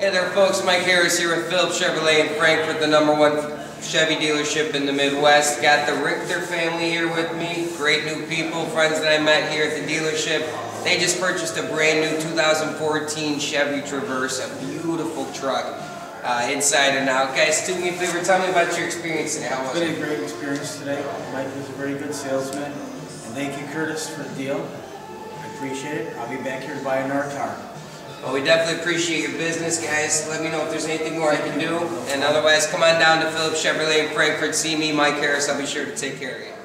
Hey there folks, Mike Harris here with Phillips Chevrolet in Frankfort, the #1 Chevy dealership in the Midwest. Got the Richter family here with me, great new people, friends that I met here at the dealership. They just purchased a brand new 2014 Chevy Traverse, a beautiful truck inside and out. Guys, do me a favor, tell me about your experience today. How was it? It's been a great experience today. Mike was a very good salesman, and thank you Curtis for the deal. I appreciate it. I'll be back here to buy another car. Well, we definitely appreciate your business, guys. Let me know if there's anything more I can do. And otherwise, come on down to Phillips Chevrolet in Frankfort. See me, Mike Harris. I'll be sure to take care of you.